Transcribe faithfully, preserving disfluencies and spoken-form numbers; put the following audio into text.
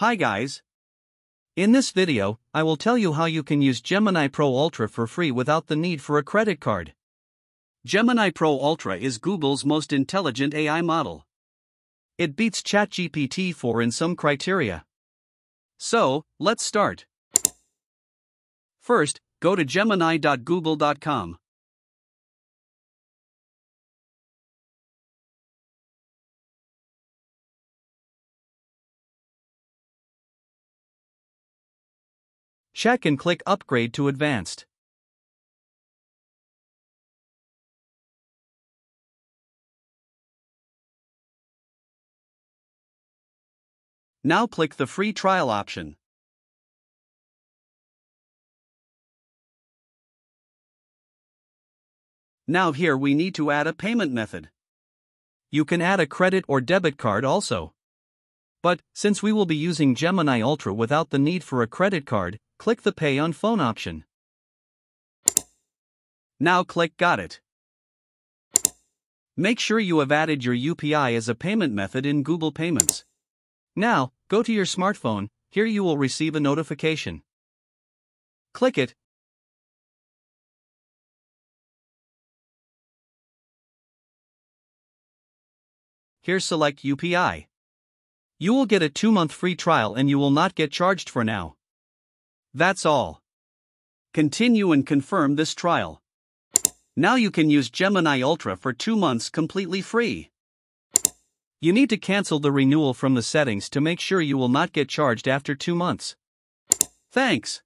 Hi guys! In this video, I will tell you how you can use Gemini Pro Ultra for free without the need for a credit card. Gemini Pro Ultra is Google's most intelligent A I model. It beats ChatGPT four in some criteria. So, let's start. First, go to gemini dot google dot com. Check and click Upgrade to Advanced. Now click the Free Trial option. Now here we need to add a payment method. You can add a credit or debit card also. But, since we will be using Gemini Ultra without the need for a credit card, click the Pay on Phone option. Now click Got It. Make sure you have added your U P I as a payment method in Google Payments. Now, go to your smartphone, here you will receive a notification. Click it. Here select U P I. You will get a two month free trial and you will not get charged for now. That's all. Continue and confirm this trial. Now you can use Gemini Ultra for two months completely free. You need to cancel the renewal from the settings to make sure you will not get charged after two months. Thanks.